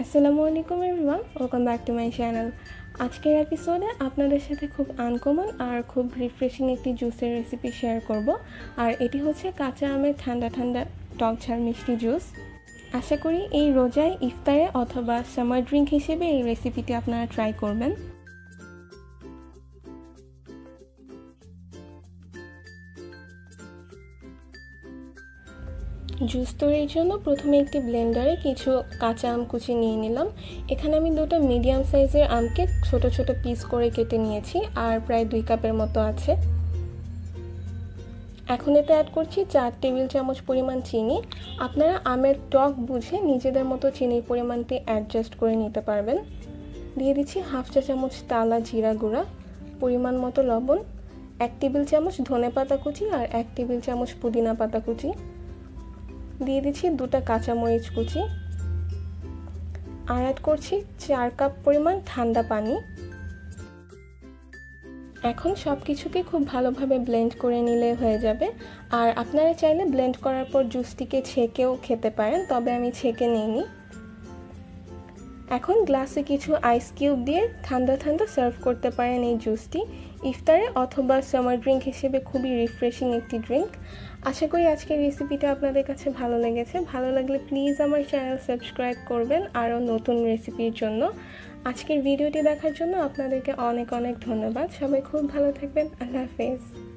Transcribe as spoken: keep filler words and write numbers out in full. Assalamualaikum everyone, welcome back to my channel। আজকের এপিসোডে আপনাদের সাথে খুব আনকমন আর খুব রিফ্রেশিং একটি জুসের রেসিপি শেয়ার করব। আর এটি হচ্ছে কাঁচা আমের ঠান্ডা ঠান্ডা টকঝাল মিষ্টি জুস। আশা করি এই রোজায় ইফতারে অথবা সামার ড্রিঙ্ক হিসেবে এই রেসিপিটি আপনারা ট্রাই করবেন। জুস তৈরির জন্য প্রথমে একটি ব্লেন্ডারে কিছু কাঁচা আম কুচি নিয়ে নিলাম। এখানে আমি দুটো মিডিয়াম সাইজের আমকে ছোট ছোট পিস করে কেটে নিয়েছি আর প্রায় দুই কাপের মতো আছে। এখন এতে অ্যাড করছি চার টেবিল চামচ পরিমাণ চিনি। আপনারা আমের টক বুঝে নিজেদের মতো চিনির পরিমাণটি অ্যাডজাস্ট করে নিতে পারবেন। দিয়ে দিচ্ছি হাফ চা চামচ তালা জিরা গুঁড়া, পরিমাণ মতো লবণ, এক টেবিল চামচ ধনে পাতা কুচি আর এক টেবিল চামচ পুদিনা পাতা কুচি। দিয়ে দিচ্ছি দুটো কাঁচামরিচ কুচি আর অ্যাড করছি চার কাপ পরিমাণ ঠান্ডা পানি। এখন সব কিছুকে খুব ভালোভাবে ব্লেন্ড করে নিলে হয়ে যাবে। আর আপনারা চাইলে ব্লেন্ড করার পর জুসটিকে ছেঁকেও খেতে পারেন, তবে আমি ছেঁকে নিইনি। এখন গ্লাসে কিছু আইস কিউব দিয়ে ঠান্ডা ঠান্ডা সার্ভ করতে পারেন এই জুসটি। ইফতারে অথবা সামার ড্রিঙ্ক হিসেবে খুবই রিফ্রেশিং একটি ড্রিঙ্ক। আশা করি আজকের রেসিপিটা আপনাদের কাছে ভালো লেগেছে। ভালো লাগলে প্লিজ আমার চ্যানেল সাবস্ক্রাইব করবেন আরও নতুন রেসিপির জন্য। আজকের ভিডিওটি দেখার জন্য আপনাদেরকে অনেক অনেক ধন্যবাদ। সবাই খুব ভালো থাকবেন। আল্লাহ হাফেজ।